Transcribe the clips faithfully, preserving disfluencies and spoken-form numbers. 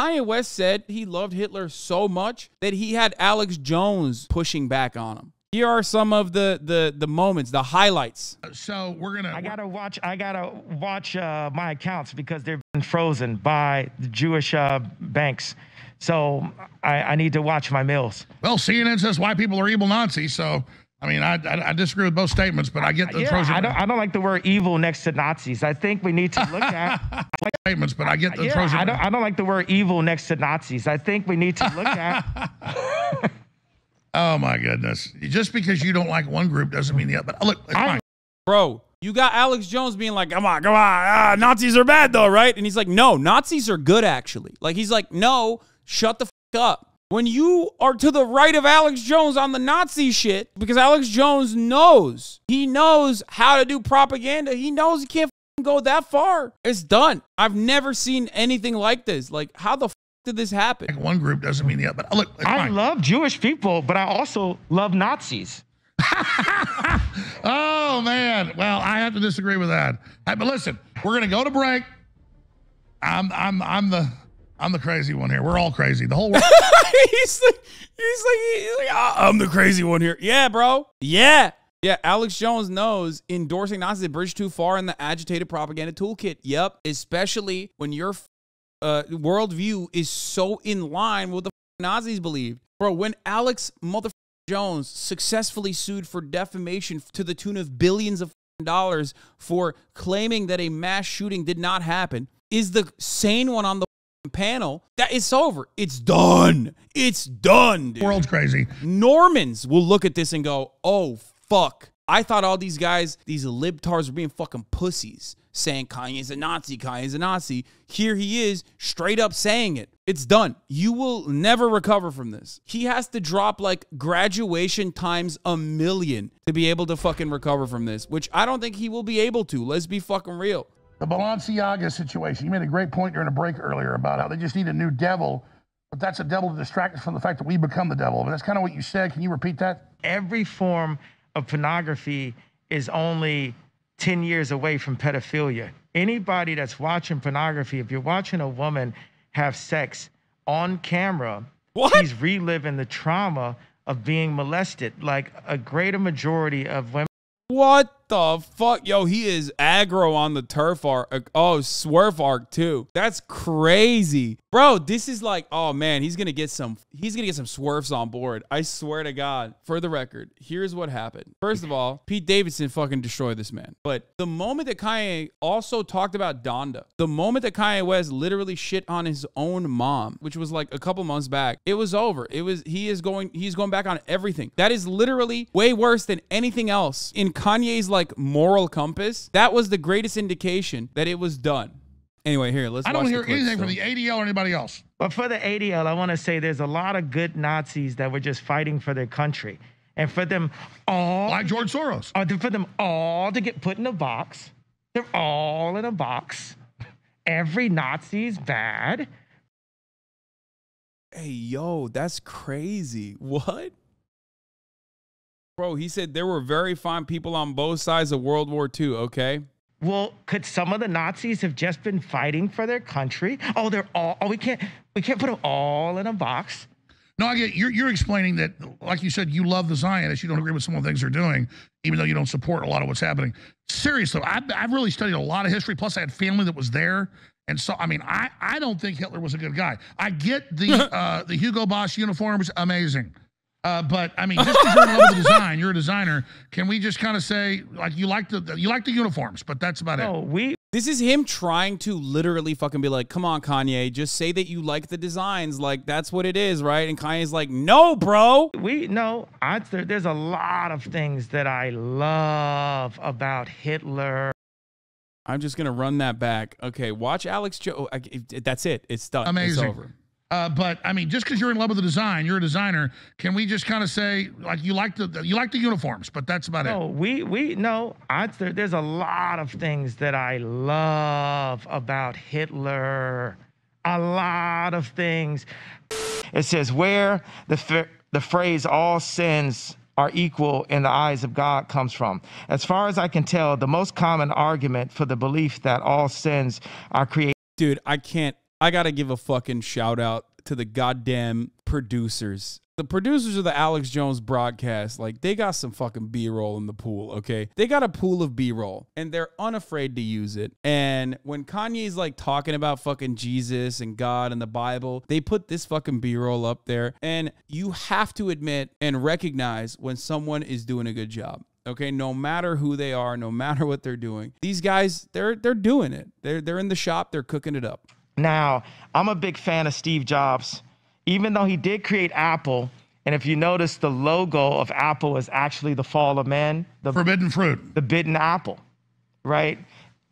Kanye West said he loved Hitler so much that he had Alex Jones pushing back on him. Here are some of the the the moments, the highlights. So we're gonna. I gotta watch. I gotta watch uh, my accounts because they've been frozen by the Jewish uh, banks. So I, I need to watch my meals. Well, C N N says why people are evil Nazis. So I mean, I I, I disagree with both statements, but I get the yeah, Trojan. I don't, I don't like the word evil next to Nazis. I think we need to look at statements, but I get the yeah, Trojan. I don't I don't like the word evil next to Nazis. I think we need to look at. Oh my goodness. Just because you don't like one group doesn't mean the other. But look, it's fine. Bro, you got Alex Jones being like, come on, come on. Ah, Nazis are bad though, right? And he's like, no, Nazis are good actually. Like, he's like, no, shut the f up. When you are to the right of Alex Jones on the Nazi shit, because Alex Jones knows, he knows how to do propaganda. He knows he can't f go that far. It's done. I've never seen anything like this. Like, how the f did this happen? Like one group doesn't mean the other. But look, I fine. love Jewish people, but I also love Nazis. Oh man, well, I have to disagree with that. Right, but listen, we're gonna go to break. I'm, I'm, I'm the, I'm the crazy one here. We're all crazy. The whole world. he's like, he's like, he's like oh, I'm the crazy one here. Yeah, bro. Yeah, yeah. Alex Jones knows endorsing Nazis is a bridge too far in the agitated propaganda toolkit. Yep, especially when you're. Uh, worldview is so in line with what the Nazis believed. Bro, when Alex motherfucking Jones successfully sued for defamation to the tune of billions of dollars for claiming that a mass shooting did not happen, is the sane one on the panel, that it's over. It's done. It's done, dude. World's crazy. Normans will look at this and go, oh, fuck. I thought all these guys, these libtards were being fucking pussies, saying Kanye's a Nazi, Kanye's a Nazi. Here he is, straight up saying it. It's done. You will never recover from this. He has to drop like graduation times a million to be able to fucking recover from this, which I don't think he will be able to. Let's be fucking real. The Balenciaga situation. You made a great point during a break earlier about how they just need a new devil, but that's a devil to distract us from the fact that we become the devil. But that's kind of what you said. Can you repeat that? Every form of pornography is only ten years away from pedophilia. Anybody that's watching pornography, if you're watching a woman have sex on camera, what? She's reliving the trauma of being molested. Like a greater majority of women. What the fuck? Yo, he is aggro on the turf arc. Oh, swerve arc too. That's crazy. Bro, this is like, oh man, he's going to get some, he's going to get some swerves on board. I swear to God. For the record, here's what happened. First of all, Pete Davidson fucking destroyed this man. But the moment that Kanye also talked about Donda, the moment that Kanye West literally shit on his own mom, which was like a couple months back, it was over. It was, he is going, he's going back on everything. That is literally way worse than anything else in Kanye's like moral compass. That was the greatest indication that it was done. Anyway, here, let's watch. I don't hear anything from the A D L or anybody else. But for the A D L, I want to say there's a lot of good Nazis that were just fighting for their country. And for them all... Like George Soros. Uh, for them all to get put in a box. They're all in a box. Every Nazi's bad. Hey, yo, that's crazy. What? Bro, he said there were very fine people on both sides of World War Two, okay? Well, could some of the Nazis have just been fighting for their country? Oh, they're all, oh, we can't, we can't put them all in a box. No, I get, you're, you're explaining that, like you said, you love the Zionists. You don't agree with some of the things they're doing, even though you don't support a lot of what's happening. Seriously, I've, I've really studied a lot of history. Plus, I had family that was there. And so, I mean, I, I don't think Hitler was a good guy. I get the, uh, the Hugo Boss uniforms, amazing. Uh, but I mean, just because you're in love with design, you're a designer. Can we just kind of say, like, you like the you like the uniforms, but that's about no, it. We this is him trying to literally fucking be like, come on, Kanye, just say that you like the designs, like that's what it is, right? And Kanye's like, no, bro. We no, I there, there's a lot of things that I love about Hitler. I'm just gonna run that back. Okay, watch Alex Jones. Oh, that's it. It's done. Amazing. It's over. Uh, but I mean, just because you're in love with the design, you're a designer. Can we just kind of say, like, you like the you like the uniforms, but that's about no, it. No, we we no. I, there, there's a lot of things that I love about Hitler. A lot of things. It says where the the phrase "all sins are equal in the eyes of God" comes from. As far as I can tell, the most common argument for the belief that all sins are created. Dude, I can't. I got to give a fucking shout out to the goddamn producers. The producers of the Alex Jones broadcast, like, they got some fucking B-roll in the pool, okay? They got a pool of B-roll, and they're unafraid to use it. And when Kanye's, like, talking about fucking Jesus and God and the Bible, they put this fucking B-roll up there. And you have to admit and recognize when someone is doing a good job. Okay, no matter who they are, no matter what they're doing, these guys, they're they're doing it. They're they're in the shop, they're cooking it up. Now, I'm a big fan of Steve Jobs, even though he did create Apple. And if you notice, the logo of Apple is actually the fall of man, the forbidden fruit, the bitten apple, right?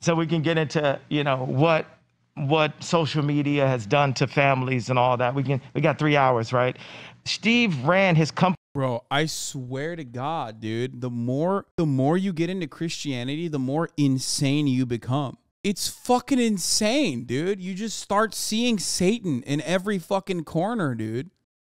So we can get into, you know, what what social media has done to families and all that. We can we got three hours, right? Steve ran his company. Bro, I swear to God, dude, the more the more you get into Christianity, the more insane you become. It's fucking insane, dude. You just start seeing Satan in every fucking corner, dude.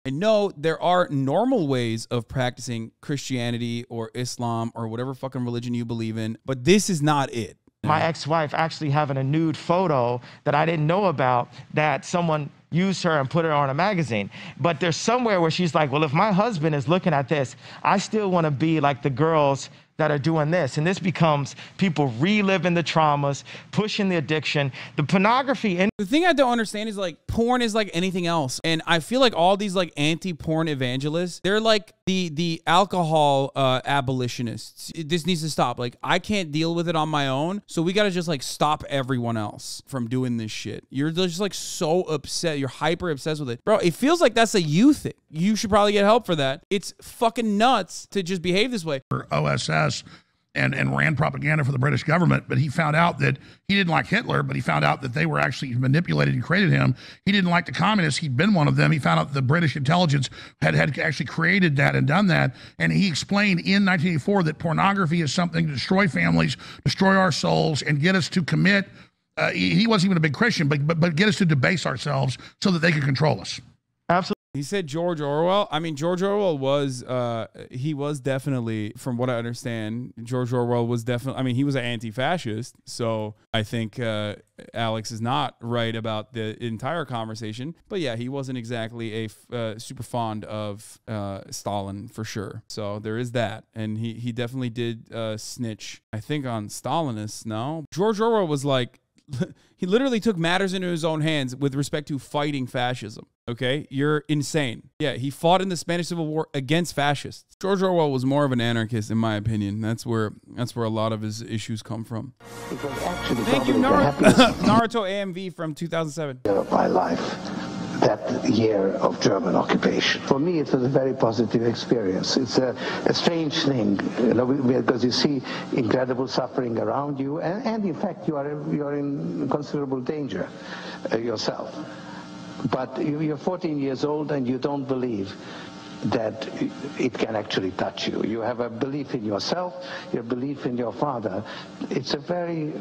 And no, there are normal ways of practicing Christianity or Islam or whatever fucking religion you believe in, but this is not it. My ex-wife actually having a nude photo that I didn't know about that someone used her and put her on a magazine. But there's somewhere where she's like, well, if my husband is looking at this, I still want to be like the girls that are doing this. And this becomes people reliving the traumas, pushing the addiction, the pornography. And the thing I don't understand is, like, porn is like anything else. And I feel like all these, like, anti-porn evangelists, they're like the, the alcohol uh, abolitionists. It, this needs to stop. Like, I can't deal with it on my own. So we got to just, like, stop everyone else from doing this shit. You're just, like, so upset. You're hyper obsessed with it. Bro, it feels like that's a you thing. You should probably get help for that. It's fucking nuts to just behave this way. For O S S. And, and ran propaganda for the British government, but he found out that he didn't like Hitler, but he found out that they were actually manipulated and created him. He didn't like the communists. He'd been one of them. He found out the British intelligence had, had actually created that and done that. And he explained in nineteen eighty-four that pornography is something to destroy families, destroy our souls, and get us to commit. Uh, he, he wasn't even a big Christian, but, but, but get us to debase ourselves so that they could control us. Absolutely. He said George Orwell. I mean, George Orwell was, uh, he was definitely, from what I understand, George Orwell was definitely, I mean, he was an anti-fascist. So I think uh, Alex is not right about the entire conversation. But yeah, he wasn't exactly a uh, super fond of uh, Stalin for sure. So there is that. And he, he definitely did uh, snitch, I think, on Stalinists, no? George Orwell was like, he literally took matters into his own hands with respect to fighting fascism. Okay, you're insane. Yeah, he fought in the Spanish Civil War against fascists. George Orwell was more of an anarchist, in my opinion. That's where that's where a lot of his issues come from. Thank you, Nar Naruto A M V from two thousand seven. Of my life, that year of German occupation. For me, it was a very positive experience. It's a, a strange thing, you know, because you see incredible suffering around you, and, and in fact, you are you're in considerable danger uh, yourself. But you're fourteen years old and you don't believe that it can actually touch you. You have a belief in yourself, your belief in your father. It's a very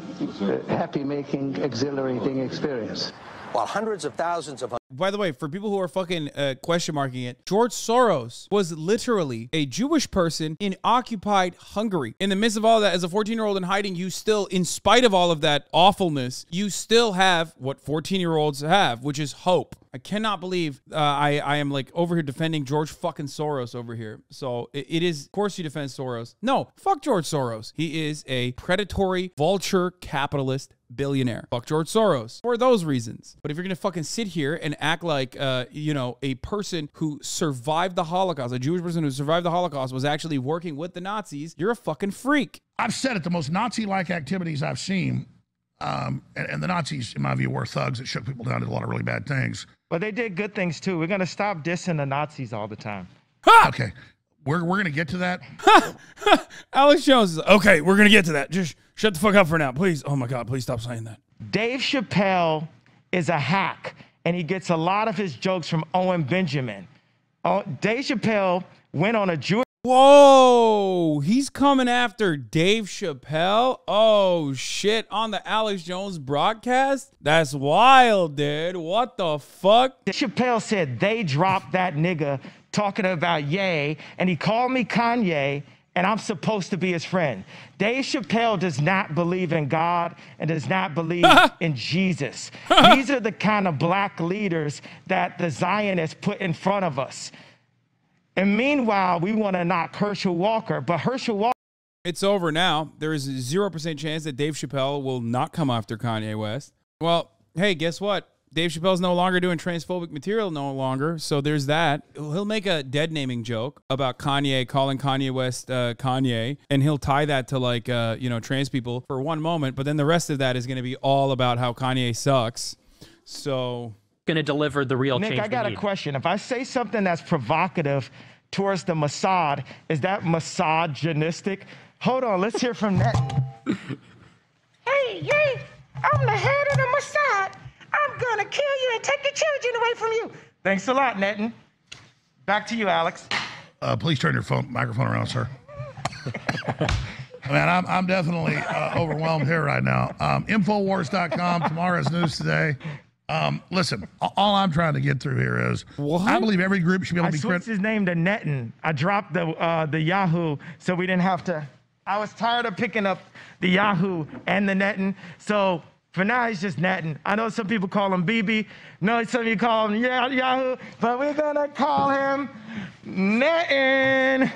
happy-making, exhilarating experience. While hundreds of thousands of... By the way, for people who are fucking uh, question marking it, George Soros was literally a Jewish person in occupied Hungary. In the midst of all that, as a fourteen-year-old in hiding, you still, in spite of all of that awfulness, you still have what fourteen-year-olds have, which is hope. I cannot believe uh, I, I am like over here defending George fucking Soros over here. So it, it is, of course you defend Soros. No, fuck George Soros. He is a predatory vulture capitalist billionaire. Fuck George Soros for those reasons. But if you're going to fucking sit here and act like, uh, you know, a person who survived the Holocaust, a Jewish person who survived the Holocaust was actually working with the Nazis, you're a fucking freak. I've said it, the most Nazi-like activities I've seen, um, and, and the Nazis, in my view, were thugs that shook people down, did a lot of really bad things. But they did good things, too. We're going to stop dissing the Nazis all the time. Ha! Okay. We're, we're going to get to that. Alex Jones is like, okay, we're going to get to that. Just shut the fuck up for now, please. Oh, my God, please stop saying that. Dave Chappelle is a hack, and he gets a lot of his jokes from Owen Benjamin. Oh, Dave Chappelle went on a Jewish... Whoa, he's coming after Dave Chappelle? Oh, shit, on the Alex Jones broadcast? That's wild, dude. What the fuck? Chappelle said they dropped that nigga talking about Ye, and he called me Kanye, and I'm supposed to be his friend. Dave Chappelle does not believe in God and does not believe in Jesus. These are the kind of black leaders that the Zionists put in front of us. And meanwhile, we want to knock Herschel Walker, but Herschel Walker. It's over now. There is a zero percent chance that Dave Chappelle will not come after Kanye West. Well, hey, guess what? Dave Chappelle's no longer doing transphobic material no longer, so there's that. He'll make a dead-naming joke about Kanye, calling Kanye West uh, Kanye, and he'll tie that to, like, uh, you know, trans people for one moment, but then the rest of that is going to be all about how Kanye sucks, so... Going to deliver the real Nick, change I got a question. If I say something that's provocative towards the Mossad, is that misogynistic? Hold on, let's hear from that. Hey, hey, I'm the head of the Mossad. I'm gonna kill you and take your children away from you. Thanks a lot, Netan. Back to you, Alex. Uh, please turn your phone microphone around, sir. I mean, I'm, I'm definitely uh, overwhelmed here right now. Um, Infowars dot com, tomorrow's news today. Um, listen, all I'm trying to get through here is what? I believe every group should be able to be critical. I switched his name to Netan. I dropped the, uh, the Yahoo, so we didn't have to. I was tired of picking up the Yahoo and the Netan, so... For now, he's just Netan. I know some people call him B B. No, some of you call him Yahoo, but we're gonna call him Netan.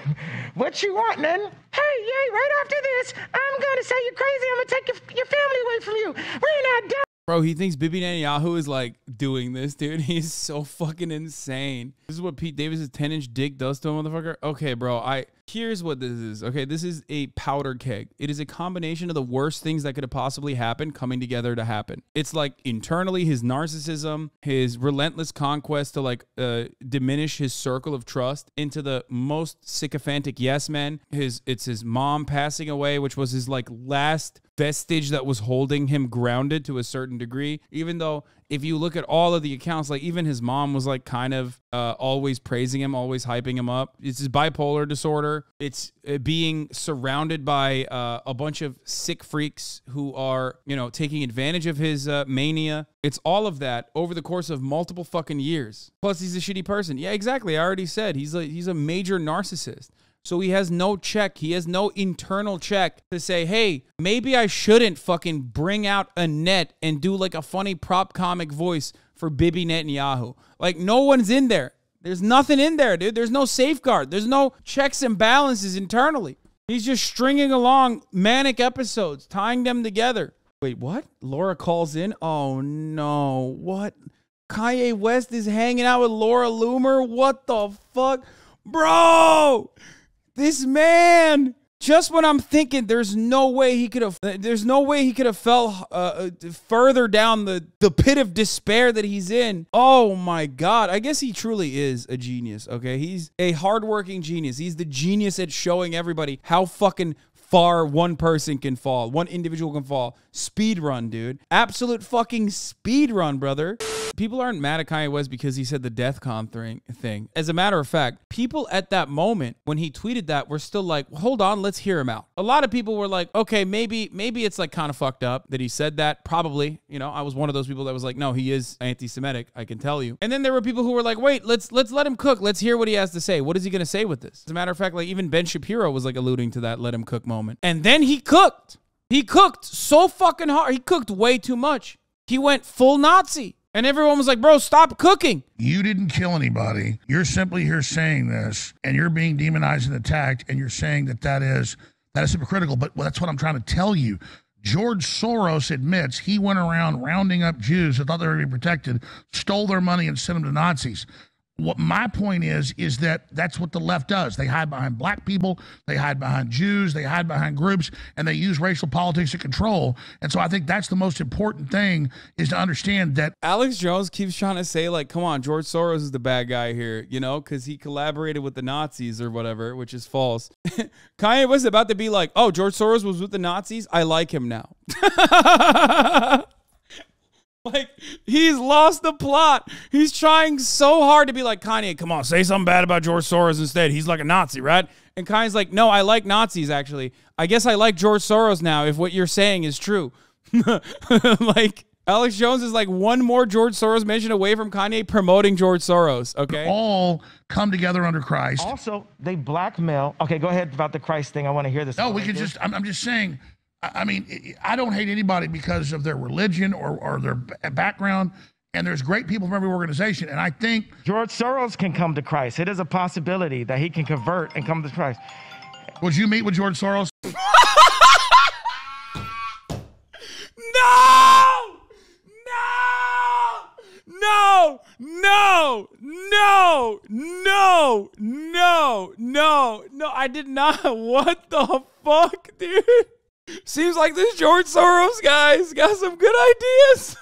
What you want, Netan? Hey, yay, right after this, I'm gonna say you're crazy. I'm gonna take your, your family away from you. We're not done. Bro, he thinks Bibi Netanyahu is like doing this, dude. He's so fucking insane. This is what Pete Davidson's ten inch dick does to a motherfucker. Okay, bro, I here's what this is. Okay, this is a powder keg. It is a combination of the worst things that could have possibly happened coming together to happen. It's like internally his narcissism, his relentless conquest to like uh, diminish his circle of trust into the most sycophantic yes men. His it's his mom passing away, which was his like last vestige that was holding him grounded to a certain degree, even though if you look at all of the accounts, like even his mom was like kind of uh, always praising him, always hyping him up. It's his bipolar disorder. It's being surrounded by uh, a bunch of sick freaks who are, you know, taking advantage of his uh, mania. It's all of that over the course of multiple fucking years. Plus he's a shitty person. Yeah, exactly. I already said he's a, he's a major narcissist. So he has no check. He has no internal check to say, hey, maybe I shouldn't fucking bring out a net and do like a funny prop comic voice for Bibi Netanyahu. Like no one's in there. There's nothing in there, dude. There's no safeguard. There's no checks and balances internally. He's just stringing along manic episodes, tying them together. Wait, what? Laura calls in? Oh, no. What? Kanye West is hanging out with Laura Loomer? What the fuck? Bro! This man, just when I'm thinking there's no way he could have, there's no way he could have fell uh, further down the, the pit of despair that he's in. Oh my God. I guess he truly is a genius. Okay. He's a hardworking genius. He's the genius at showing everybody how fucking far one person can fall. One individual can fall. Speed run, dude. Absolute fucking speed run, brother. People aren't mad at Kanye West because he said the Death Con thing. As a matter of fact, people at that moment when he tweeted that were still like, hold on, let's hear him out. A lot of people were like, okay, maybe maybe it's like kind of fucked up that he said that. Probably, you know, I was one of those people that was like, no, he is anti-Semitic, I can tell you. And then there were people who were like, wait, let's let's let him cook. Let's hear what he has to say. What is he going to say with this? As a matter of fact, like even Ben Shapiro was like alluding to that let him cook moment. And then he cooked. He cooked so fucking hard. He cooked way too much. He went full Nazi. And everyone was like, bro, stop cooking. You didn't kill anybody. You're simply here saying this, and you're being demonized and attacked, and you're saying that that is, that is hypocritical, but that's what I'm trying to tell you. George Soros admits he went around rounding up Jews that thought they were being protected, stole their money, and sent them to Nazis. What my point is, is that that's what the left does. They hide behind black people, they hide behind Jews, they hide behind groups, and they use racial politics to control. And so I think that's the most important thing is to understand that. Alex Jones keeps trying to say, like, come on, George Soros is the bad guy here, you know, because he collaborated with the Nazis or whatever, which is false. Kanye was about to be like, oh, George Soros was with the Nazis? I like him now. Like, he's lost the plot. He's trying so hard to be like, Kanye, come on, say something bad about George Soros instead. He's like a Nazi, right? And Kanye's like, no, I like Nazis, actually. I guess I like George Soros now if what you're saying is true. Like, Alex Jones is like one more George Soros mention away from Kanye promoting George Soros, okay? All come together under Christ. Also, they blackmail. Okay, go ahead about the Christ thing. I want to hear this. No, we could just, I'm, I'm just saying, I mean, I don't hate anybody because of their religion or, or their background. And there's great people from every organization. And I think George Soros can come to Christ. It is a possibility that he can convert and come to Christ. Would you meet with George Soros? No! No! No! No! No! No! No! No! I did not. What the fuck, dude? Seems like this George Soros guy's got some good ideas.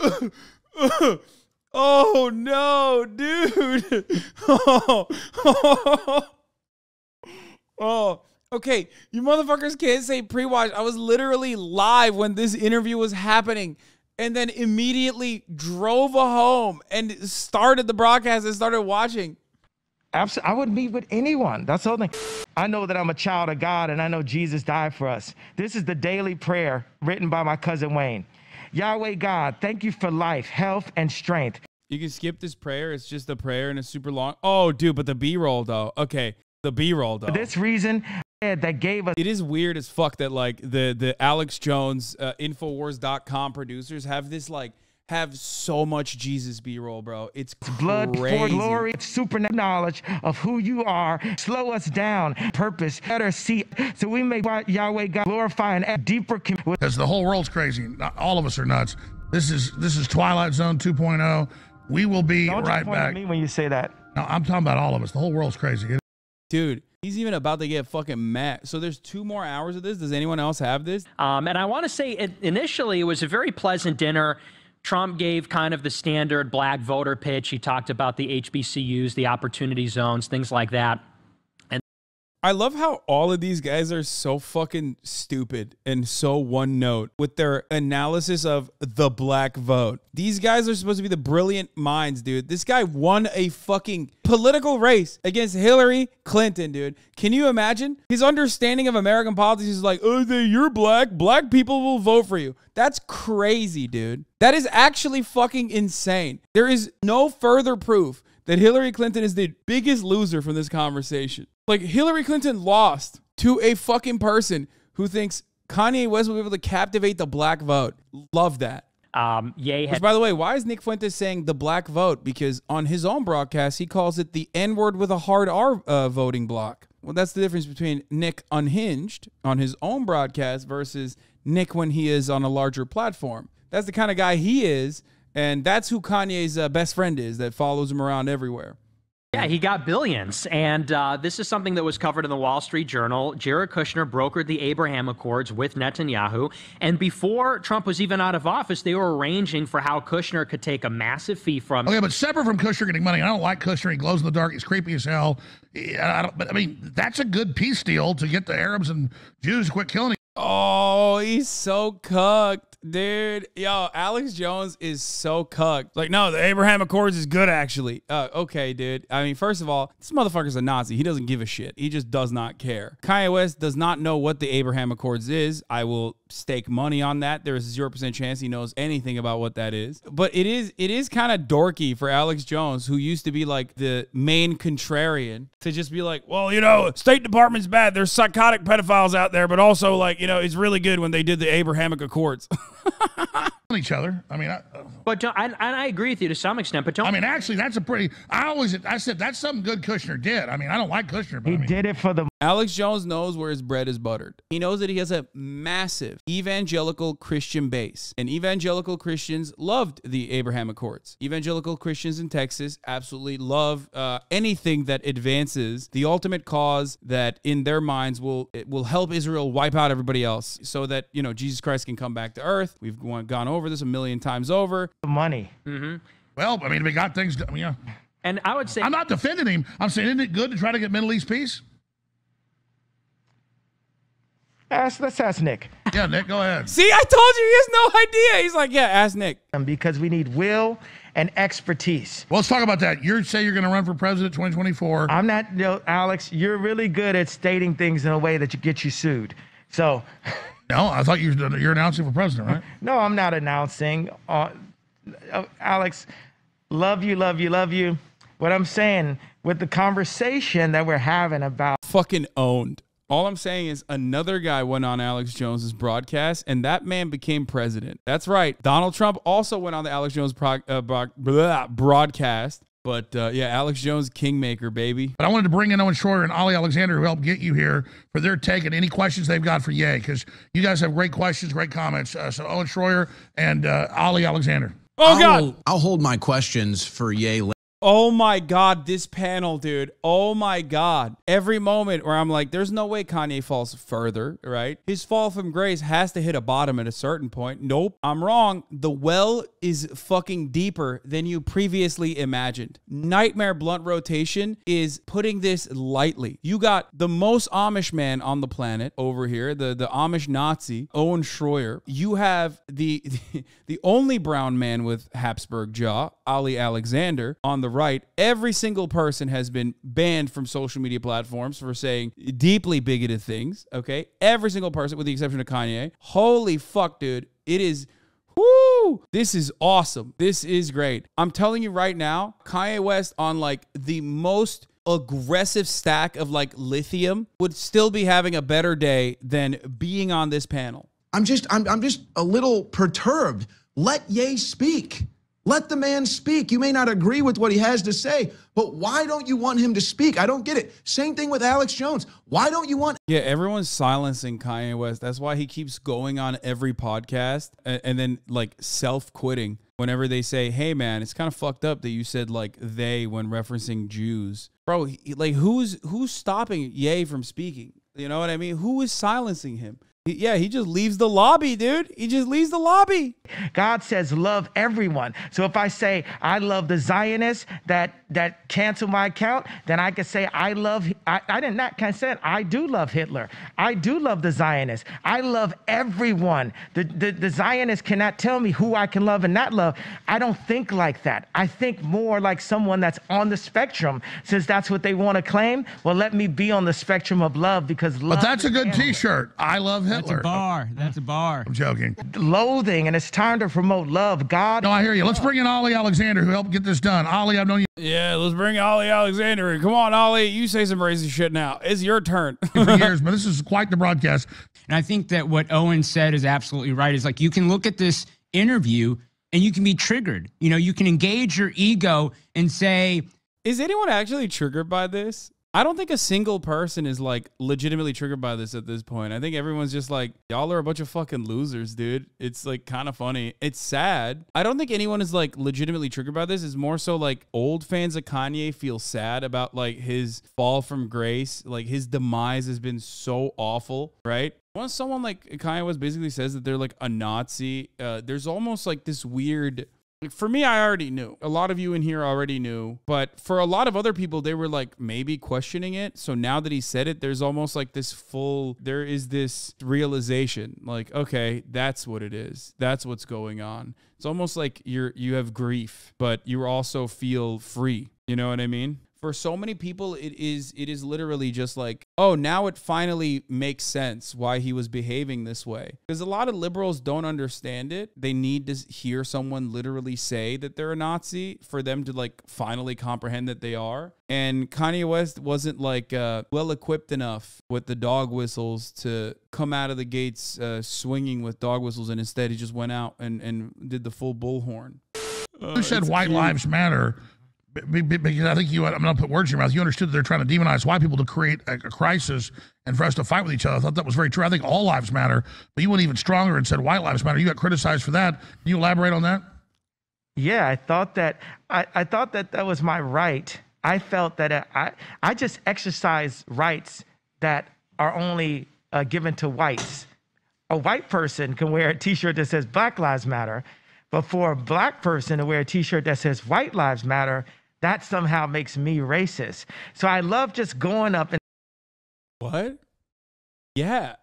Uh, uh, oh no, dude. Oh, oh, oh, okay. You motherfuckers can't say pre-watch. I was literally live when this interview was happening and then immediately drove home and started the broadcast and started watching. Absolutely. I would meet with anyone. That's the whole thing. I know that I'm a child of God and I know Jesus died for us. This is the daily prayer written by my cousin Wayne. Yahweh God, thank you for life, health, and strength. You can skip this prayer. It's just a prayer and it's super long. Oh, dude, but the B-roll, though. Okay, the B-roll, though. For this reason that gave us... It is weird as fuck that, like, the, the Alex Jones, uh, Infowars dot com producers have this, like, have so much Jesus B-roll, bro. It's crazy. Blood for glory, supernatural knowledge of who you are. Slow us down, purpose, better see, so we may Yahweh God glorify and add deeper. Because the whole world's crazy. All of us are nuts. This is this is Twilight Zone two point oh. We will be Don't right back. Don't point at me when you say that. No, I'm talking about all of us. The whole world's crazy. Dude, he's even about to get fucking mad. So there's two more hours of this. Does anyone else have this? Um, and I want to say it, initially it was a very pleasant dinner. Trump gave kind of the standard black voter pitch. He talked about the H B C Us, the opportunity zones, things like that. And I love how all of these guys are so fucking stupid and so one note with their analysis of the black vote. These guys are supposed to be the brilliant minds, dude. This guy won a fucking political race against Hillary Clinton, dude. Can you imagine? His understanding of American politics is like, oh, you're black. Black people will vote for you. That's crazy, dude. That is actually fucking insane. There is no further proof that Hillary Clinton is the biggest loser from this conversation. Like, Hillary Clinton lost to a fucking person who thinks Kanye West will be able to captivate the black vote. Love that. Um, yay. Which, by the way, why is Nick Fuentes saying the black vote? Because on his own broadcast, he calls it the N-word with a hard R uh, voting block. Well, that's the difference between Nick Unhinged on his own broadcast versus Nick when he is on a larger platform. That's the kind of guy he is, and that's who Kanye's uh, best friend is that follows him around everywhere. Yeah, he got billions, and uh, this is something that was covered in the Wall Street Journal. Jared Kushner brokered the Abraham Accords with Netanyahu, and before Trump was even out of office, they were arranging for how Kushner could take a massive fee from... Okay, but separate from Kushner getting money, I don't like Kushner. He glows in the dark. He's creepy as hell. I don't, but, I mean, that's a good peace deal to get the Arabs and Jews to quit killing each other. Oh, he's so cucked. Dude, yo, Alex Jones is so cucked. Like, no, the Abraham Accords is good, actually. Uh, okay, dude. I mean, first of all, this motherfucker's a Nazi. He doesn't give a shit. He just does not care. Kanye West does not know what the Abraham Accords is. I will stake money on that. There is a zero percent chance he knows anything about what that is. But it is it is kind of dorky for Alex Jones, who used to be like the main contrarian, to just be like, well, you know, State Department's bad. There's psychotic pedophiles out there, but also like, you know, it's really good when they did the Abrahamic Accords. Each other. I mean, I, uh, but don't, I, I agree with you to some extent. But don't, I mean, actually, that's a pretty. I always, I said that's something good Kushner did. I mean, I don't like Kushner, but he I mean. did it for the. Alex Jones knows where his bread is buttered. He knows that he has a massive evangelical Christian base, and evangelical Christians loved the Abraham Accords. Evangelical Christians in Texas absolutely love uh, anything that advances the ultimate cause that, in their minds, will it will help Israel wipe out everybody else, so that you know Jesus Christ can come back to earth. We've gone over this a million times over. The money. Mm-hmm. Well, I mean, we got things. I mean, yeah. And I would say I'm not defending him. I'm saying, isn't it good to try to get Middle East peace? Ask, let's ask Nick. Yeah, Nick, go ahead. See, I told you, he has no idea. He's like, yeah, ask Nick. Because we need will and expertise. Well, let's talk about that. You say you're going to run for president twenty twenty-four. I'm not, you know, Alex, you're really good at stating things in a way that you get you sued. So... No, I thought you were, you're announcing for president, right? No, I'm not announcing. Uh, uh, Alex, love you, love you, love you. What I'm saying with the conversation that we're having about fucking owned. All I'm saying is another guy went on Alex Jones's broadcast, and that man became president. That's right. Donald Trump also went on the Alex Jones pro uh, bro blah, broadcast. But, uh, yeah, Alex Jones, kingmaker, baby. But I wanted to bring in Owen Schroyer and Ollie Alexander, who helped get you here, for their take and any questions they've got for Ye, because you guys have great questions, great comments. Uh, so Owen Schroyer and uh, Ollie Alexander. Oh, God. I'll, I'll hold my questions for Ye later. Oh my God, this panel, dude. Oh my God. Every moment where I'm like, there's no way Kanye falls further, right? His fall from grace has to hit a bottom at a certain point. Nope, I'm wrong. The well is fucking deeper than you previously imagined. Nightmare blunt rotation is putting this lightly. You got the most Amish man on the planet over here, the, the Amish Nazi, Owen Schroyer. You have the, the, the only brown man with Habsburg jaw, Ollie Alexander, on the The right. Every single person has been banned from social media platforms for saying deeply bigoted things. Okay, every single person with the exception of Kanye. Holy fuck, dude! It is. Woo! This is awesome. This is great. I'm telling you right now, Kanye West on like the most aggressive stack of like lithium would still be having a better day than being on this panel. I'm just, I'm, I'm just a little perturbed. Let Ye speak. Let the man speak. You may not agree with what he has to say, but why don't you want him to speak? I don't get it. Same thing with Alex Jones. Why don't you want... Yeah, everyone's silencing Kanye West. That's why he keeps going on every podcast and, and then like self-quitting whenever they say, hey man, it's kind of fucked up that you said like they when referencing Jews. Bro, he, like who's, who's stopping Ye from speaking? You know what I mean? Who is silencing him? Yeah, he just leaves the lobby, dude. He just leaves the lobby. God says love everyone. So if I say I love the Zionists that that cancel my account, then I could say I love, I, I did not consent. I do love Hitler. I do love the Zionists. I love everyone. The, the, the Zionists cannot tell me who I can love and not love. I don't think like that. I think more like someone that's on the spectrum. Since that's what they want to claim, well, let me be on the spectrum of love because love. But that's a good T-shirt. I love Hitler. That's a bar. That's a bar. I'm joking. Loathing, and it's time to promote love. God. No, I hear you. Let's bring in Ollie Alexander, who helped get this done. Ollie, I've known you. Yeah, let's bring Ollie Alexander in. Come on, Ollie. You say some racist shit now. It's your turn. For years, but this is quite the broadcast. And I think that what Owen said is absolutely right. Is like you can look at this interview and you can be triggered. You know, you can engage your ego and say, "Is anyone actually triggered by this?" I don't think a single person is like legitimately triggered by this at this point. I think everyone's just like, y'all are a bunch of fucking losers, dude. It's like kind of funny. It's sad. I don't think anyone is like legitimately triggered by this. It's more so like old fans of Kanye feel sad about like his fall from grace. Like his demise has been so awful, right? Once someone like Kanye West basically says that they're like a Nazi, uh, there's almost like this weird... For me, I already knew. A lot of you in here already knew. But for a lot of other people, they were like maybe questioning it. So now that he said it, there's almost like this full, there is this realization like, okay, that's what it is. That's what's going on. It's almost like you're, you have grief, but you also feel free. You know what I mean? For so many people, it is it is literally just like, oh, now it finally makes sense why he was behaving this way. Because a lot of liberals don't understand it. They need to hear someone literally say that they're a Nazi for them to like finally comprehend that they are. And Kanye West wasn't like uh, well-equipped enough with the dog whistles to come out of the gates uh, swinging with dog whistles. And instead, he just went out and, and did the full bullhorn. Who uh, said white cute. lives matter? Because I think you, I'm not put words in your mouth. You understood that they're trying to demonize white people to create a, a crisis and for us to fight with each other. I thought that was very true. I think all lives matter, but you went even stronger and said white lives matter. You got criticized for that. Can you elaborate on that? Yeah, I thought that I, I thought that that was my right. I felt that I I just exercise rights that are only uh, given to whites. A white person can wear a T-shirt that says Black Lives Matter, but for a black person to wear a T-shirt that says White Lives Matter, that somehow makes me racist. So I love just going up and... What? Yeah.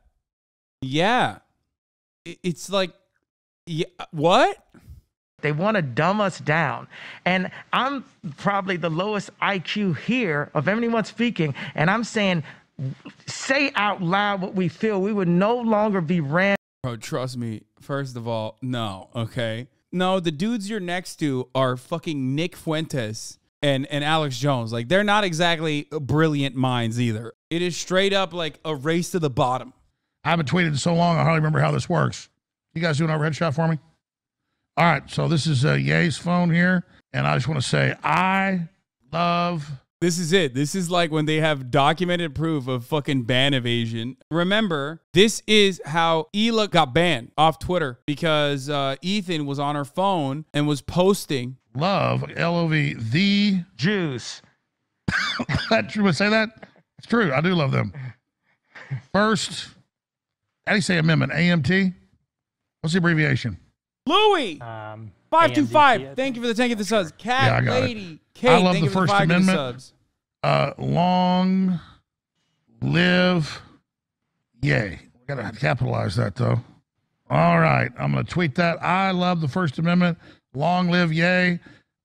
Yeah. It's like... Yeah. What? They want to dumb us down. And I'm probably the lowest I Q here of anyone speaking. And I'm saying... say out loud what we feel, we would no longer be ran. Oh, trust me. First of all, no. Okay. No, the dudes you're next to are fucking Nick Fuentes and, and Alex Jones. Like, they're not exactly brilliant minds either. It is straight up like a race to the bottom. I haven't tweeted in so long, I hardly remember how this works. You guys doing a headshot for me? All right, so this is uh, Ye's phone here, and I just want to say I love... This is it. This is like when they have documented proof of fucking ban evasion. Remember, this is how Ela got banned off Twitter because uh, Ethan was on her phone and was posting... Love, L O V, the... Jews. You would say that? It's true. I do love them. First... How do you say amendment? A M T? What's the abbreviation? Louis! Um, five two five. Thank you for the tank of the subs. Cat, yeah, lady, Kate. I love the First Amendment. Uh, long live. Yay. We got to capitalize that, though. All right. I'm going to tweet that. I love the First Amendment. Long live. Yay.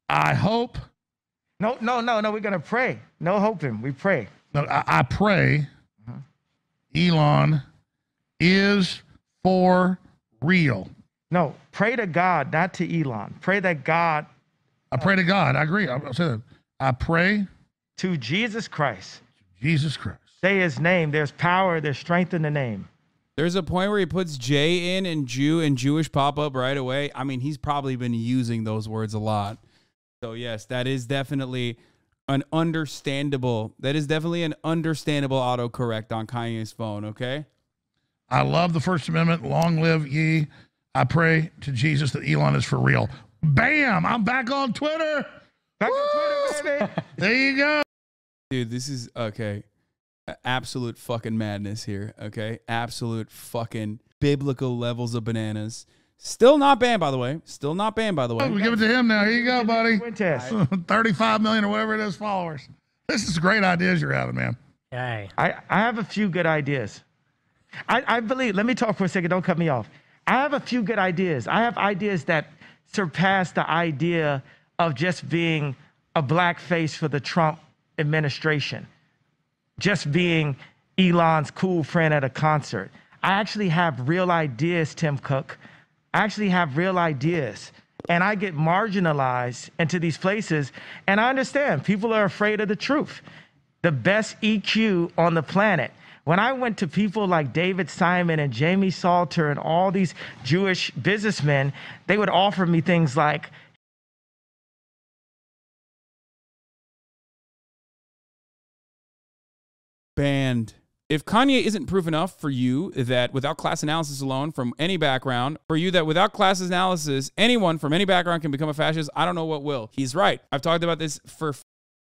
I hope. No, no, no, no. We're going to pray. No hoping. We pray. No, I, I pray. Uh-huh. Elon is for real. No, pray to God, not to Elon. Pray that God. I pray to God. I agree. I'll say that. I pray to Jesus Christ. Jesus Christ. Say his name. There's power. There's strength in the name. There's a point where he puts J in and Jew and Jewish pop up right away. I mean, he's probably been using those words a lot. So yes, that is definitely an understandable. That is definitely an understandable autocorrect on Kanye's phone. Okay. I love the First Amendment. Long live ye. I pray to Jesus that Elon is for real. Bam! I'm back on Twitter. Back on Twitter, baby. There you go. Dude, this is, okay, absolute fucking madness here, okay? Absolute fucking biblical levels of bananas. Still not banned, by the way. Still not banned, by the way. We give it to him now. Here you go, buddy. thirty-five million or whatever it is followers. This is great ideas you're having, man. Hey. I, I have a few good ideas. I, I believe, let me talk for a second, don't cut me off. I have a few good ideas. I have ideas that surpass the idea of just being a black face for the Trump administration, just being Elon's cool friend at a concert. I actually have real ideas, Tim Cook. I actually have real ideas. And I get marginalized into these places. And I understand people are afraid of the truth. The best E Q on the planet. When I went to people like David Simon and Jamie Salter and all these Jewish businessmen, they would offer me things like, banned. If Kanye isn't proof enough for you that without class analysis alone from any background, for you that without class analysis, anyone from any background can become a fascist, I don't know what will. He's right. I've talked about this for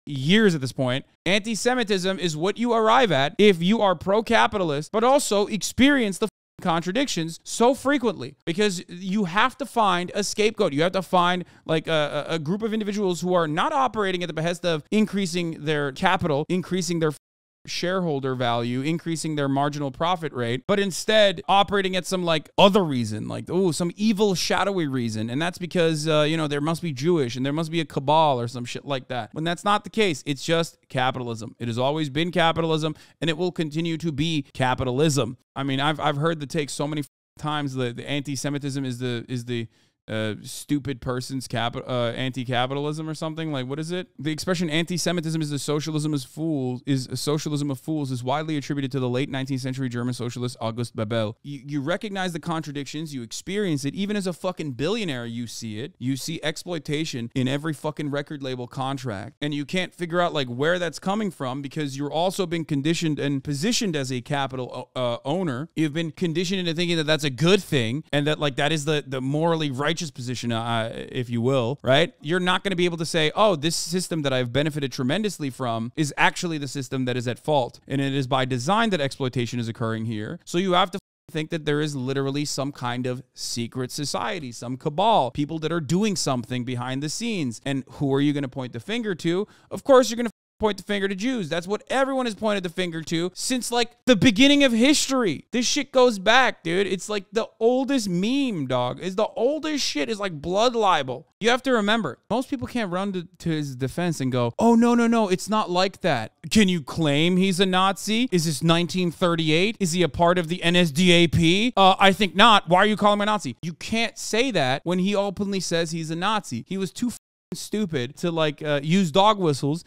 years at this point. Anti-Semitism is what you arrive at if you are pro-capitalist, but also experience the contradictions so frequently because you have to find a scapegoat. You have to find like a, a group of individuals who are not operating at the behest of increasing their capital, increasing their shareholder value, increasing their marginal profit rate, but instead operating at some like other reason, like, oh, some evil shadowy reason. And that's because, uh, you know, there must be Jewish and there must be a cabal or some shit like that. When that's not the case, it's just capitalism. It has always been capitalism and it will continue to be capitalism. I mean, I've, I've heard the take so many times that the anti-Semitism is the, is the, Uh, stupid person's capital, uh, anti-capitalism or something. Like, what is it? The expression anti-Semitism is the socialism is fools is a socialism of fools is widely attributed to the late nineteenth century German socialist August Bebel. You, you recognize the contradictions, you experience it. Even as a fucking billionaire, you see it. You see exploitation in every fucking record label contract, and you can't figure out like where that's coming from because you're also been conditioned and positioned as a capital uh, owner. You've been conditioned into thinking that that's a good thing and that like that is the the morally right position, uh, if you will, right? You're not going to be able to say, oh, this system that I've benefited tremendously from is actually the system that is at fault. And it is by design that exploitation is occurring here. So you have to think that there is literally some kind of secret society, some cabal, people that are doing something behind the scenes. And who are you going to point the finger to? Of course, you're going to point the finger to Jews. That's what everyone has pointed the finger to since like the beginning of history. This shit goes back, dude. It's like the oldest meme, dog. It's the oldest shit. It's like blood libel. You have to remember, most people can't run to, to his defense and go, oh, no, no, no, it's not like that. Can you claim he's a Nazi? Is this nineteen thirty-eight? Is he a part of the N S D A P? Uh, I think not. Why are you calling him a Nazi? You can't say that when he openly says he's a Nazi. He was too f***ing stupid to like uh, use dog whistles